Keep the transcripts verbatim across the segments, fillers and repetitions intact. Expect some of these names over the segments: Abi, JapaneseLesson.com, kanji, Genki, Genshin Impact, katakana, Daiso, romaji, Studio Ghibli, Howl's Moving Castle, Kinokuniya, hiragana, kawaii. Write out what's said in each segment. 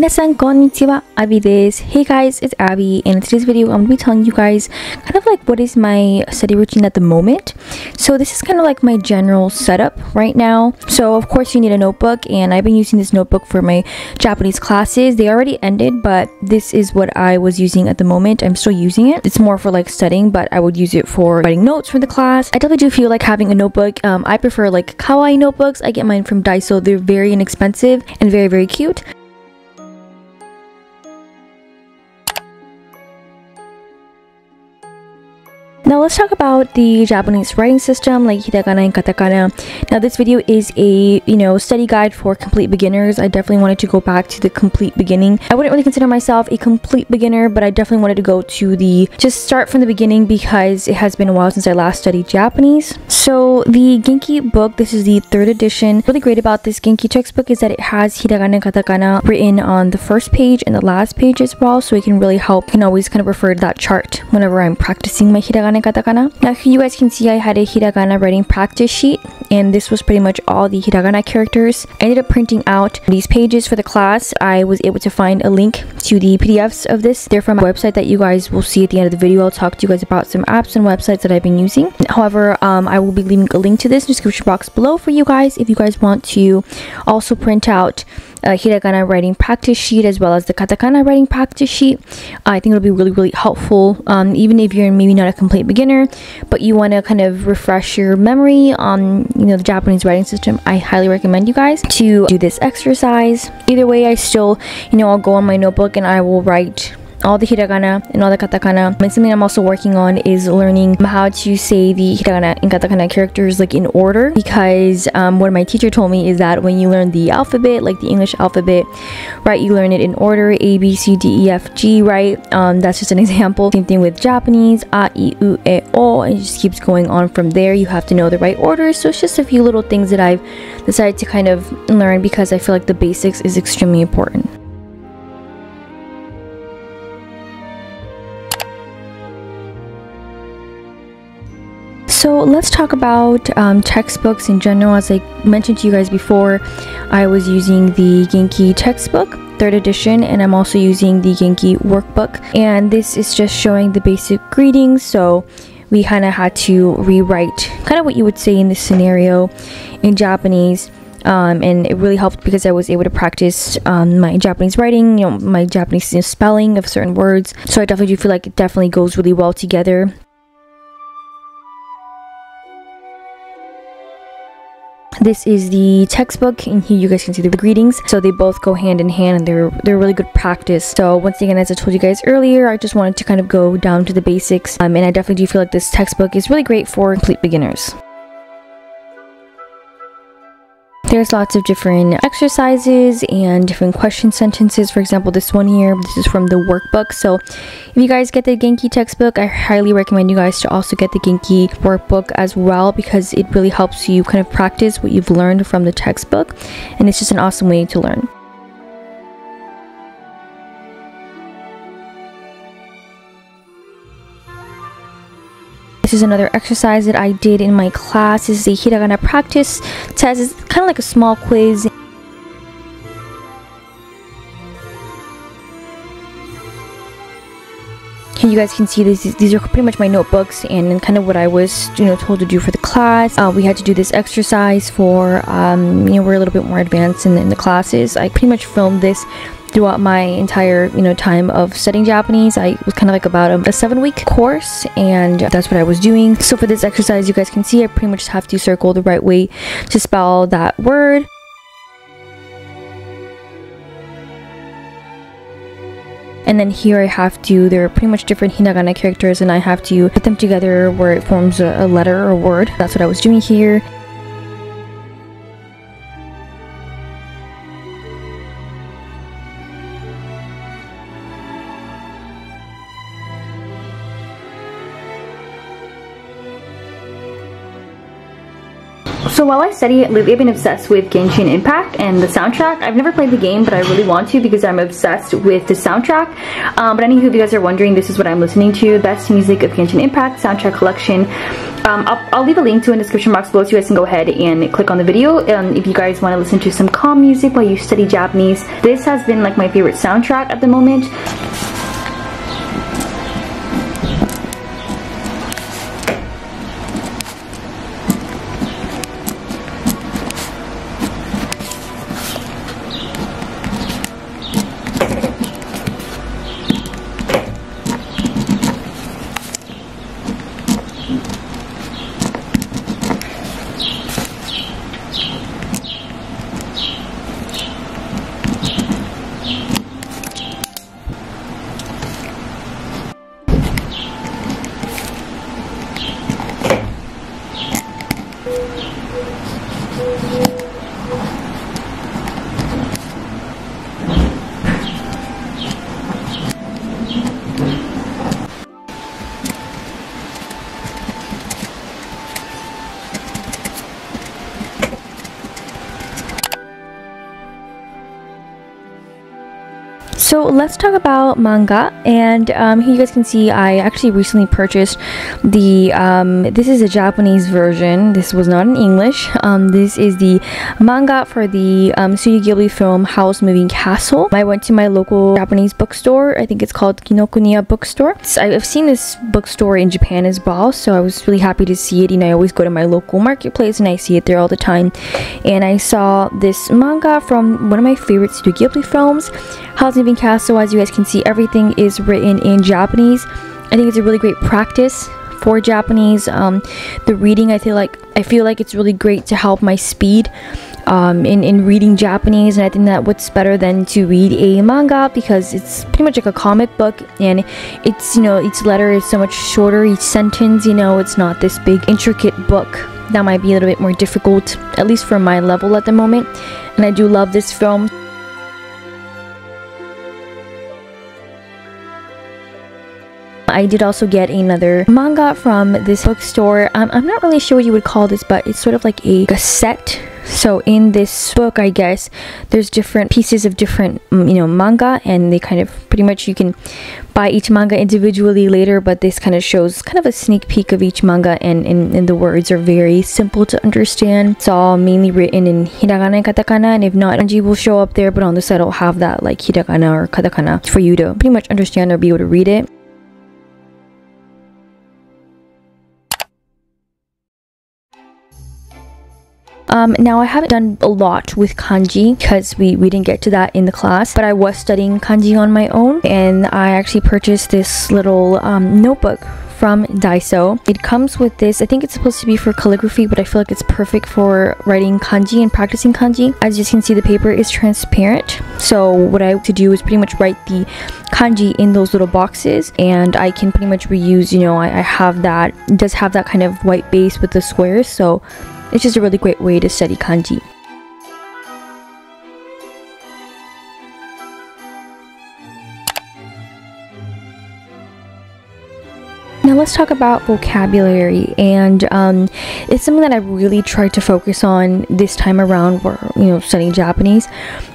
Minasan konnichiwa, Abby this. Hey guys, it's Abby, and in today's video I'm going to be telling you guys kind of like what is my study routine at the moment. So this is kind of like my general setup right now. So of course you need a notebook, and I've been using this notebook for my Japanese classes. They already ended, but this is what I was using at the moment. I'm still using it. It's more for like studying, but I would use it for writing notes for the class. I definitely do feel like having a notebook. Um, I prefer like kawaii notebooks. I get mine from Daiso. They're very inexpensive and very, very cute. Now let's talk about the Japanese writing system, like hiragana and katakana. Now this video is a, you know, study guide for complete beginners. I definitely wanted to go back to the complete beginning. I wouldn't really consider myself a complete beginner, but I definitely wanted to go to the, just start from the beginning, because it has been a while since I last studied Japanese. So the Genki book, this is the third edition. What's really great about this Genki textbook is that it has hiragana and katakana written on the first page and the last page as well, so it can really help. I can always kind of refer to that chart whenever I'm practicing my hiragana. Katakana. Now you guys can see I had a hiragana writing practice sheet, and this was pretty much all the hiragana characters. I ended up printing out these pages for the class. I was able to find a link to the P D Fs of this. They're from my website that you guys will see at the end of the video. I'll talk to you guys about some apps and websites that I've been using. However, um, I will be leaving a link to this in the description box below for you guys if you guys want to also print out Uh, hiragana writing practice sheet as well as the katakana writing practice sheet. I think it'll be really really helpful, um, even if you're maybe not a complete beginner but you want to kind of refresh your memory on, you know, the Japanese writing system. I highly recommend you guys to do this exercise. Either way, I still, you know, I'll go on my notebook and I will write all the hiragana and all the katakana. And something I'm also working on is learning how to say the hiragana and katakana characters like in order, because um, what my teacher told me is that when you learn the alphabet, like the English alphabet, right, you learn it in order, A, B, C, D, E, F, G, right? Um, that's just an example. Same thing with Japanese, A, I, U, E, O, and it just keeps going on from there. You have to know the right order. So it's just a few little things that I've decided to kind of learn, because I feel like the basics is extremely important. So let's talk about um, textbooks in general. As I mentioned to you guys before, I was using the Genki textbook, third edition, and I'm also using the Genki workbook. And this is just showing the basic greetings, so we kind of had to rewrite kind of what you would say in this scenario in Japanese. Um, and it really helped because I was able to practice um, my Japanese writing, you know, my Japanese, you know, spelling of certain words. So I definitely do feel like it definitely goes really well together. This is the textbook, and here you guys can see the greetings. So they both go hand in hand, and they're they're really good practice. So once again, as I told you guys earlier, I just wanted to kind of go down to the basics, um, and I definitely do feel like this textbook is really great for complete beginners. There's lots of different exercises and different question sentences. For example, this one here, this is from the workbook. So if you guys get the Genki textbook, I highly recommend you guys to also get the Genki workbook as well, because it really helps you kind of practice what you've learned from the textbook, and it's just an awesome way to learn. This is another exercise that I did in my class. This is a hiragana practice test. It's kind of like a small quiz. Here you guys can see this, these are pretty much my notebooks and kind of what I was, you know, told to do for the class. Uh, we had to do this exercise for, um, you know, we're a little bit more advanced in the, in the classes. I pretty much filmed this throughout my entire, you know, time of studying Japanese. I was kind of like about a, a seven week course, and that's what I was doing. So for this exercise, you guys can see I pretty much have to circle the right way to spell that word. And then here I have to, there are pretty much different hiragana characters, and I have to put them together where it forms a, a letter or a word. That's what I was doing here. So while I study, lately I've been obsessed with Genshin Impact and the soundtrack. I've never played the game, but I really want to because I'm obsessed with the soundtrack. Um, but anywho, if you guys are wondering, this is what I'm listening to. Best music of Genshin Impact, soundtrack collection. Um, I'll, I'll leave a link to it in the description box below so you guys can go ahead and click on the video. Um, if you guys want to listen to some calm music while you study Japanese, this has been like my favorite soundtrack at the moment. So let's talk about manga, and um, here you guys can see I actually recently purchased the, um, this is a Japanese version, this was not in English, um, this is the manga for the um, Studio Ghibli film Howl's Moving Castle. I went to my local Japanese bookstore, I think it's called Kinokuniya bookstore. I've seen this bookstore in Japan as well, so I was really happy to see it. You know, I always go to my local marketplace and I see it there all the time, and I saw this manga from one of my favorite Studio Ghibli films, Howl's Moving Castle. So as you guys can see, everything is written in Japanese. I think it's a really great practice for Japanese. Um, the reading, I feel like I feel like it's really great to help my speed um, in, in reading Japanese. And I think that what's better than to read a manga, because it's pretty much like a comic book, and it's, you know, each letter is so much shorter, each sentence, you know, it's not this big intricate book. That might be a little bit more difficult, at least for my level at the moment. And I do love this film. I did also get another manga from this bookstore. Um, I'm not really sure what you would call this, but it's sort of like a cassette. So in this book, I guess, there's different pieces of different, you know, manga, and they kind of pretty much, you can buy each manga individually later, but this kind of shows kind of a sneak peek of each manga, and, and, and the words are very simple to understand. It's all mainly written in hiragana and katakana, and if not, kanji will show up there, but on the side it'll have that like hiragana or katakana for you to pretty much understand or be able to read it. Um, now I haven't done a lot with kanji because we, we didn't get to that in the class, but I was studying kanji on my own, and I actually purchased this little um, notebook from Daiso. It comes with this, I think it's supposed to be for calligraphy, but I feel like it's perfect for writing kanji and practicing kanji. As you can see, the paper is transparent, so what I have to do is pretty much write the kanji in those little boxes, and I can pretty much reuse, you know, I, I have that, it does have that kind of white base with the squares, so it's just a really great way to study kanji. Now let's talk about vocabulary, and um, it's something that I really tried to focus on this time around, where, you know, studying Japanese,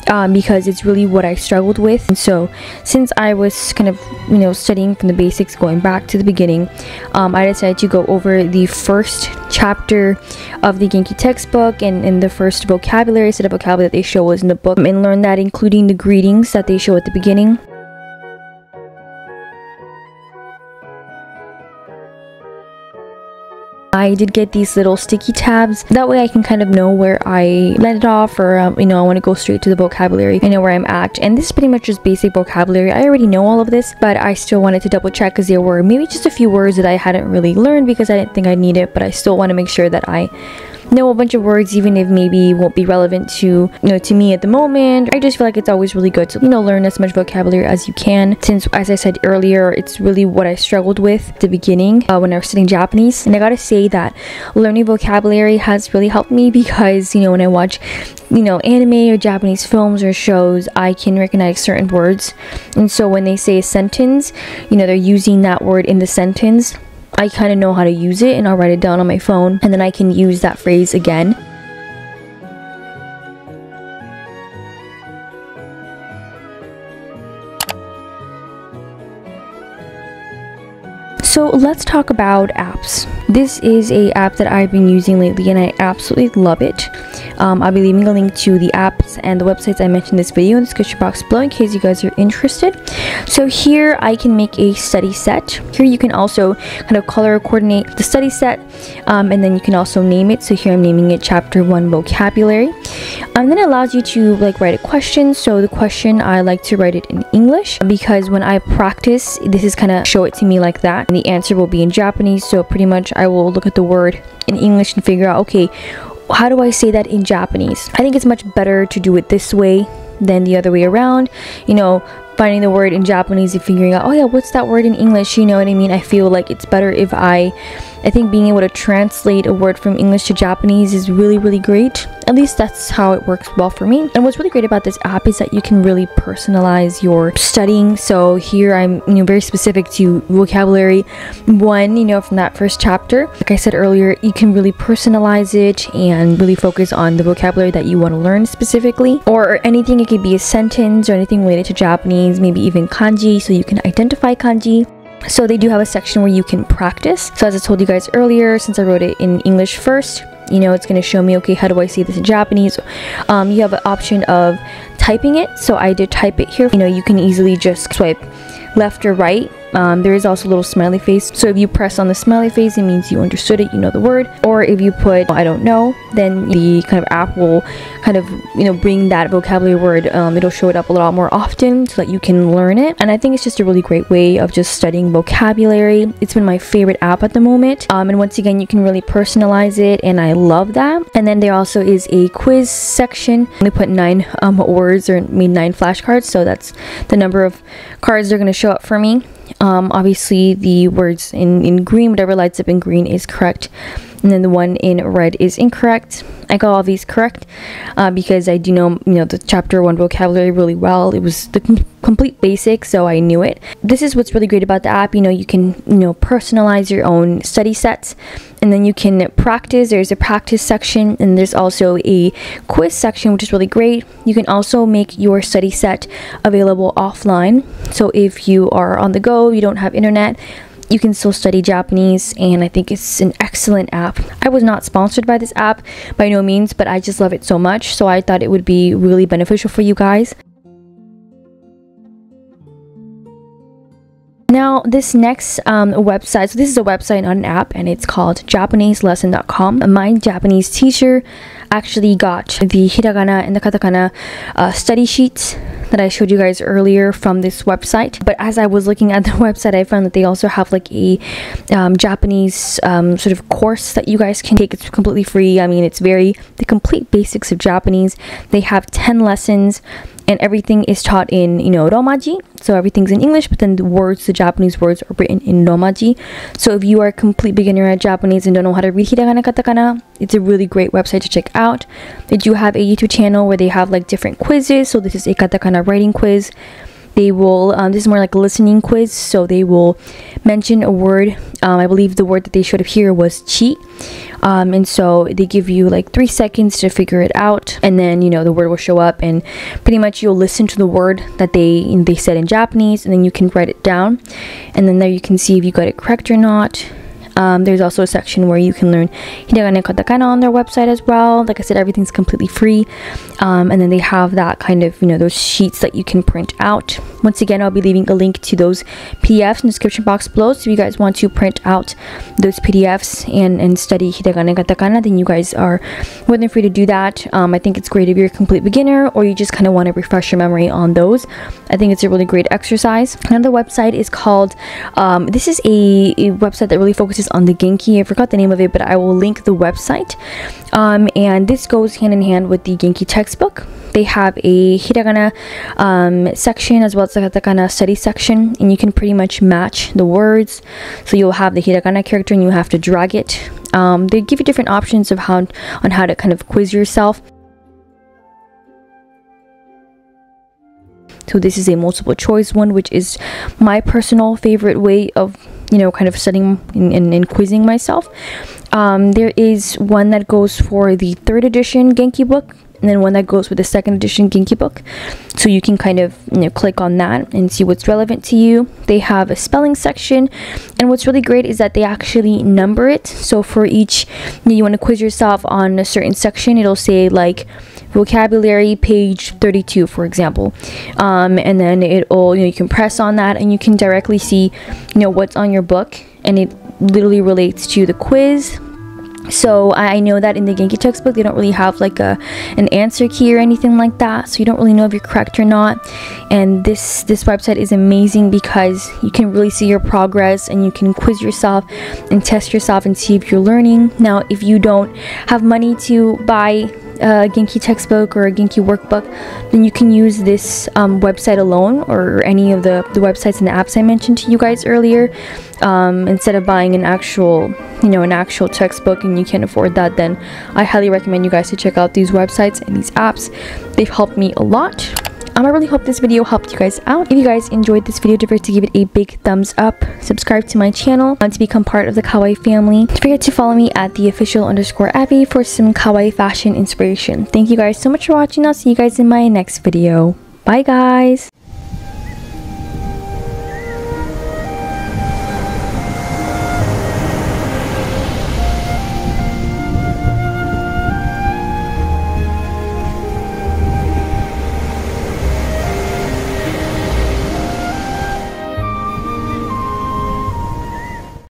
um, because it's really what I struggled with. And so since I was kind of, you know, studying from the basics, going back to the beginning, um, I decided to go over the first chapter of the Genki textbook, and, and the first vocabulary, set of vocabulary that they show was in the book, and learn that, including the greetings that they show at the beginning. I did get these little sticky tabs, that way I can kind of know where I let it off, or um, you know, I want to go straight to the vocabulary. I know where I'm at, and this is pretty much just basic vocabulary. I already know all of this, but I still wanted to double check because there were maybe just a few words that I hadn't really learned because I didn't think I need it, but I still want to make sure that I know a bunch of words, even if maybe won't be relevant to, you know, to me at the moment. I just feel like it's always really good to, you know, learn as much vocabulary as you can, since, as I said earlier, it's really what I struggled with at the beginning uh, when I was studying Japanese. And I gotta say that learning vocabulary has really helped me, because, you know, when I watch, you know, anime or Japanese films or shows, I can recognize certain words, and so when they say a sentence, you know, they're using that word in the sentence, I kind of know how to use it, and I'll write it down on my phone, and then I can use that phrase again. So let's talk about apps. This is a app that I've been using lately and I absolutely love it. Um, I'll be leaving a link to the apps and the websites I mentioned in this video in the description box below in case you guys are interested. So here I can make a study set. Here you can also kind of color coordinate the study set, um, and then you can also name it. So here I'm naming it chapter one vocabulary. And then it allows you to like write a question. So the question, I like to write it in English because when I practice, this is kind of show it to me like that. And the answer will be in Japanese. So pretty much I will look at the word in English and figure out, okay, how do I say that in Japanese? I think it's much better to do it this way than the other way around, you know, finding the word in Japanese and figuring out, oh yeah, what's that word in English, you know what I mean? I feel like it's better if I I think being able to translate a word from English to Japanese is really, really great. At least that's how it works well for me. And what's really great about this app is that you can really personalize your studying. So here I'm, you know, very specific to vocabulary one, you know, from that first chapter. Like I said earlier, you can really personalize it and really focus on the vocabulary that you want to learn specifically. Or anything, it could be a sentence or anything related to Japanese, maybe even kanji, so you can identify kanji. So they do have a section where you can practice. So as I told you guys earlier, since I wrote it in English first, you know, it's going to show me, okay, how do I say this in Japanese? Um, you have an option of typing it. So I did type it here. You know, you can easily just swipe left or right. Um, there is also a little smiley face. So if you press on the smiley face, it means you understood it, you know the word. Or if you put, I don't know, then the kind of app will kind of, you know, bring that vocabulary word. Um, it'll show it up a lot more often so that you can learn it. And I think it's just a really great way of just studying vocabulary. It's been my favorite app at the moment. Um, and once again, you can really personalize it. And I love that. And then there also is a quiz section. They put nine um, words or made nine flashcards. So that's the number of cards they're going to show up for me. Um, obviously the words in, in green, whatever lights up in green is correct. And then the one in red is incorrect. I got all these correct uh, because I do know, you know, the chapter one vocabulary really well. It was the com complete basic, so I knew it. This is what's really great about the app. You know, you can, you know, personalize your own study sets, and then you can practice. There's a practice section, and there's also a quiz section, which is really great. You can also make your study set available offline. So if you are on the go, you don't have internet, you can still study Japanese, and I think it's an excellent app. I was not sponsored by this app by no means, but I just love it so much, so I thought it would be really beneficial for you guys. Now this next um, website, so this is a website, not an app, and it's called Japanese Lesson dot com. My Japanese teacher actually got the hiragana and the katakana uh, study sheets that I showed you guys earlier from this website. But as I was looking at the website, I found that they also have like a um, Japanese um, sort of course that you guys can take. It's completely free. I mean, it's very, the complete basics of Japanese. They have ten lessons. And everything is taught in, you know, Romaji. So everything's in English, but then the words, the Japanese words are written in Romaji. So if you are a complete beginner at Japanese and don't know how to read hiragana, katakana, it's a really great website to check out. They do have a YouTube channel where they have like different quizzes. So this is a katakana writing quiz. They will, um, this is more like a listening quiz. So they will mention a word. Um, I believe the word that they showed up here was chi. Um, and so they give you like three seconds to figure it out. And then, you know, the word will show up, and pretty much you'll listen to the word that they they said in Japanese, and then you can write it down. And then there you can see if you got it correct or not. Um, there's also a section where you can learn hiragana and katakana on their website as well. Like I said, everything's completely free. Um, and then they have that kind of, you know, those sheets that you can print out. Once again, I'll be leaving a link to those P D Fs in the description box below. So if you guys want to print out those P D Fs and, and study hiragana and katakana, then you guys are more than free to do that. Um, I think it's great if you're a complete beginner or you just kind of want to refresh your memory on those. I think it's a really great exercise. Another website is called, um, this is a, a website that really focuses on the Genki. I forgot the name of it, but I will link the website. Um, and this goes hand in hand with the Genki textbook. They have a hiragana um, section as well as the katakana study section, and you can pretty much match the words. So you'll have the hiragana character and you have to drag it. Um, they give you different options of how on how to kind of quiz yourself. So this is a multiple choice one, which is my personal favorite way of, you know, kind of studying and, and, and quizzing myself. Um, there is one that goes for the third edition Genki book. and then one that goes with the second edition Genki book. So you can kind of, you know, click on that and see what's relevant to you. They have a spelling section, and what's really great is that they actually number it. So for each, you know, you want to quiz yourself on a certain section, it'll say like vocabulary page thirty-two, for example, um, and then it'll, you know, you can press on that and you can directly see, you know, what's on your book, and it literally relates to the quiz. So I know that in the Genki textbook, they don't really have like a an answer key or anything like that, so you don't really know if you're correct or not. And this this website is amazing because you can really see your progress, and you can quiz yourself and test yourself and see if you're learning. Now, if you don't have money to buy a Genki textbook or a Genki workbook, then you can use this um, website alone, or any of the, the websites and the apps I mentioned to you guys earlier, um, instead of buying an actual, you know, an actual textbook, and you can't afford that, then I highly recommend you guys to check out these websites and these apps. They've helped me a lot. Um, I really hope this video helped you guys out. If you guys enjoyed this video, don't forget to give it a big thumbs up. Subscribe to my channel and to become part of the kawaii family. Don't forget to follow me at the official underscore Abby for some kawaii fashion inspiration. Thank you guys so much for watching. I'll see you guys in my next video. Bye guys!